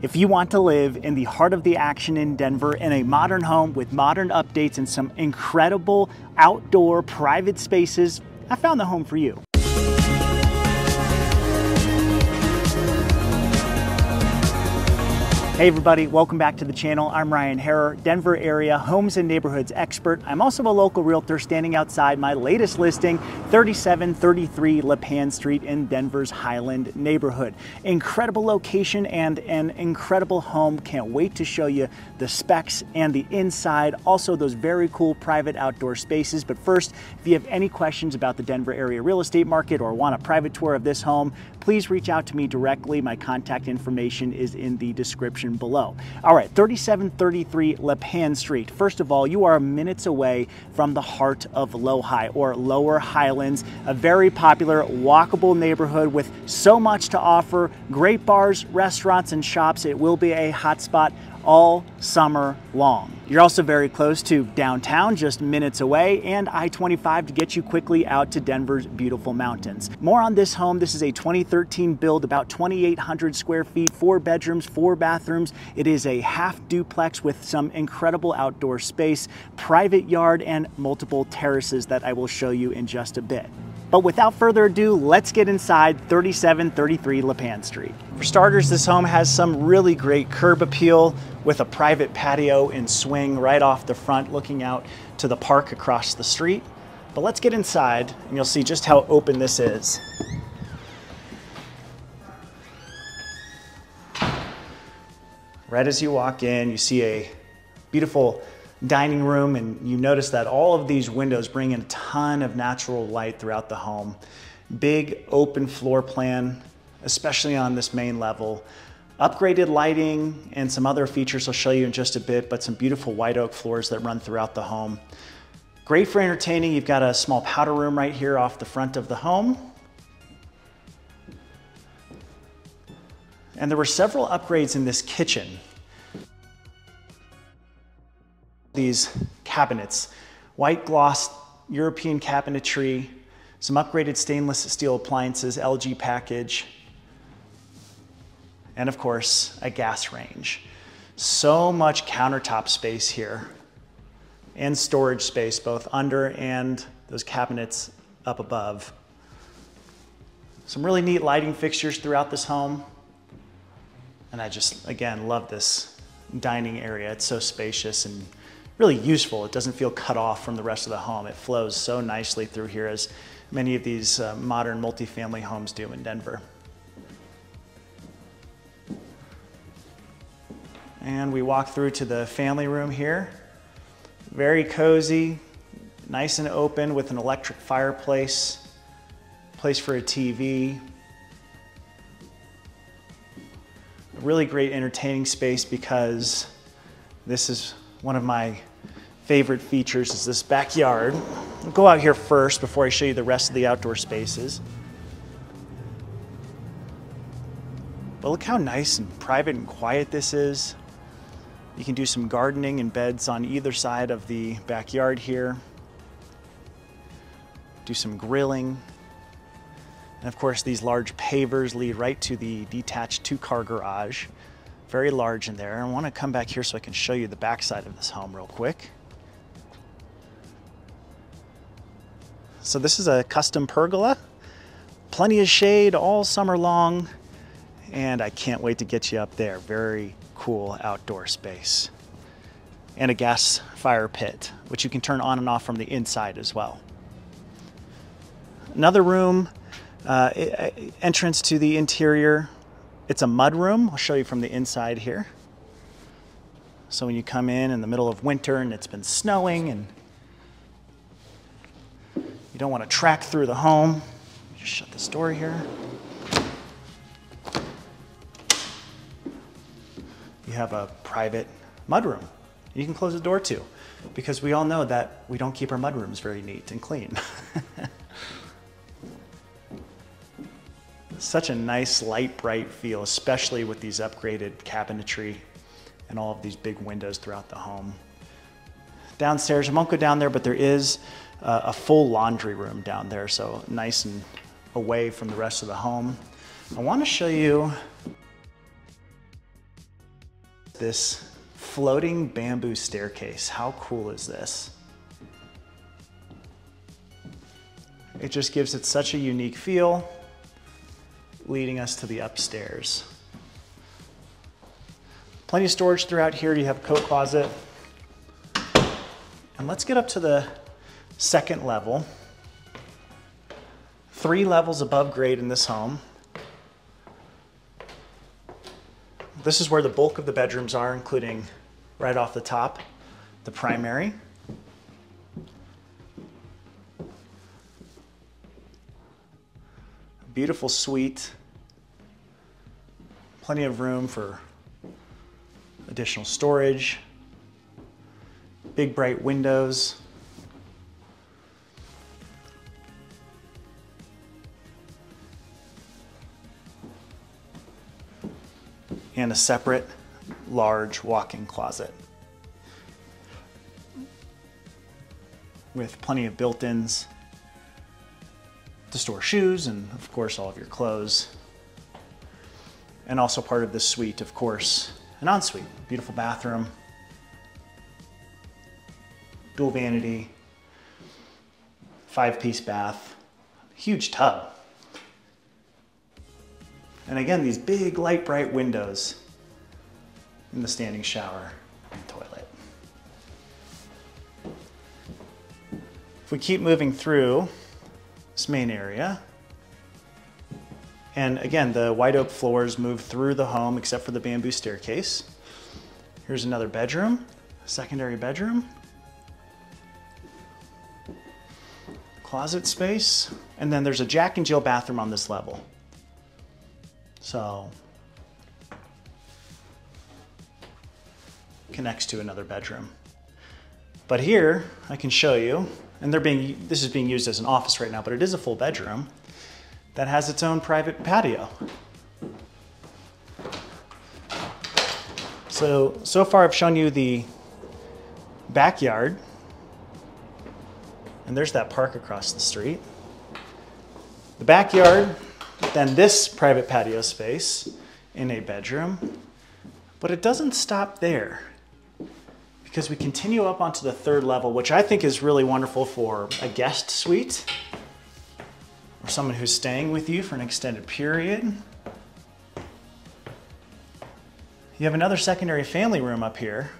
If you want to live in the heart of the action in Denver in a modern home with modern updates and some incredible outdoor private spaces, I found the home for you. Hey everybody, welcome back to the channel. I'm Ryan Haarer, Denver area homes and neighborhoods expert. I'm also a local realtor standing outside my latest listing, 3733 LaPan Street in Denver's Highland neighborhood. Incredible location and an incredible home. Can't wait to show you the specs and the inside. Also those very cool private outdoor spaces. But first, if you have any questions about the Denver area real estate market or want a private tour of this home, please reach out to me directly. My contact information is in the description below. All right, 3733 LaPan Street. First of all, you are minutes away from the heart of LoHi, or Lower Highlands, a very popular walkable neighborhood with so much to offer, great bars, restaurants, and shops. It will be a hotspot all summer long. You're also very close to downtown, just minutes away, and I-25 to get you quickly out to Denver's beautiful mountains. More on this home. This is a 2013 build, about 2,800 square feet, 4 bedrooms, 4 bathrooms. It is a half duplex with some incredible outdoor space, private yard, and multiple terraces that I will show you in just a bit. But without further ado, let's get inside 3733 LaPan Street. For starters, this home has some really great curb appeal with a private patio and swing right off the front, looking out to the park across the street. But let's get inside and you'll see just how open this is. Right as you walk in, you see a beautiful dining room, and you notice that all of these windows bring in a ton of natural light throughout the home. Big open floor plan, especially on this main level. Upgraded lighting and some other features I'll show you in just a bit, but some beautiful white oak floors that run throughout the home. Great for entertaining. You've got a small powder room right here off the front of the home. And there were several upgrades in this kitchen. These cabinets, white gloss European cabinetry, some upgraded stainless steel appliances, LG package, and of course, a gas range. So much countertop space here and storage space, both under and those cabinets up above. Some really neat lighting fixtures throughout this home. And I just, again, love this dining area. It's so spacious and really useful. It doesn't feel cut off from the rest of the home. It flows so nicely through here, as many of these modern multifamily homes do in Denver. And we walk through to the family room here. Very cozy, nice and open with an electric fireplace, place for a TV. A really great entertaining space, because this is one of my favorite features is this backyard. I'll go out here first before I show you the rest of the outdoor spaces. But look how nice and private and quiet this is. You can do some gardening and beds on either side of the backyard here. Do some grilling. And of course, these large pavers lead right to the detached 2-car garage. Very large in there. I want to come back here so I can show you the backside of this home real quick. So this is a custom pergola, plenty of shade all summer long, and I can't wait to get you up there. Very cool outdoor space. And a gas fire pit, which you can turn on and off from the inside as well. Another room, entrance to the interior. It's a mud room. I'll show you from the inside here. So when you come in the middle of winter and it's been snowing and you don't want to track through the home, just shut this door here. You have a private mud room. You can close the door too, because we all know that we don't keep our mud rooms very neat and clean. Such a nice light, bright feel, especially with these upgraded cabinetry and all of these big windows throughout the home. Downstairs, I won't go down there, but there is a full laundry room down there, so nice and away from the rest of the home. I want to show you This floating bamboo staircase, how cool is this? It just gives it such a unique feel, leading us to the upstairs. Plenty of storage throughout here. You have a coat closet. And let's get up to the second level. 3 levels above grade in this home. This is where the bulk of the bedrooms are, including right off the top, the primary. Beautiful suite. Plenty of room for additional storage. Big bright windows. And a separate large walk-in closet with plenty of built-ins to store shoes and, of course, all of your clothes. And also part of this suite, of course, an ensuite. Beautiful bathroom, dual vanity, 5-piece bath, huge tub. And again, these big, light, bright windows in the standing shower and toilet. If we keep moving through this main area, and again, the white oak floors move through the home except for the bamboo staircase. Here's another bedroom, a secondary bedroom, closet space, and then there's a Jack and Jill bathroom on this level. So, connects to another bedroom. But here, I can show you, and this is being used as an office right now, but it is a full bedroom that has its own private patio. So far I've shown you the backyard, and there's that park across the street. The backyard, then this private patio space in a bedroom, but it doesn't stop there because we continue up onto the third level, which I think is really wonderful for a guest suite or someone who's staying with you for an extended period. You have another secondary family room up here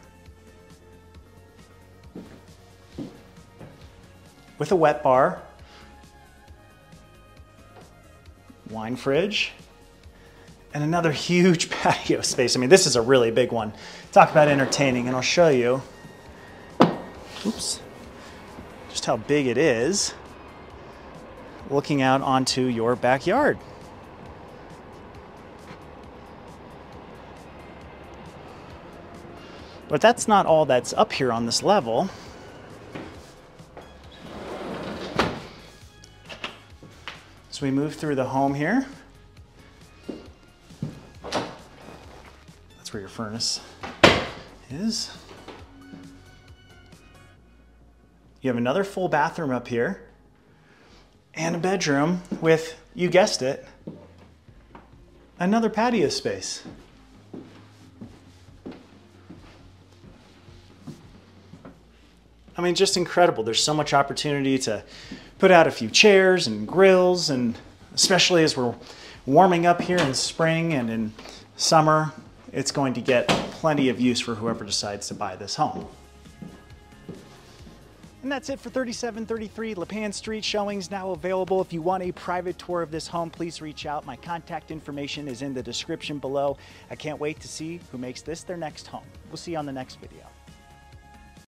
with a wet bar, wine fridge, and another huge patio space. I mean, this is a really big one. Talk about entertaining, and I'll show you, oops, just how big it is looking out onto your backyard. But that's not all that's up here on this level. We move through the home here. That's where your furnace is. You have another full bathroom up here and a bedroom with, you guessed it, another patio space. I mean, just incredible. There's so much opportunity to put out a few chairs and grills, and especially as we're warming up here in spring and in summer, it's going to get plenty of use for whoever decides to buy this home. And that's it for 3733 LaPan Street. Showings now available. If you want a private tour of this home, please reach out. My contact information is in the description below. I can't wait to see who makes this their next home. We'll see you on the next video.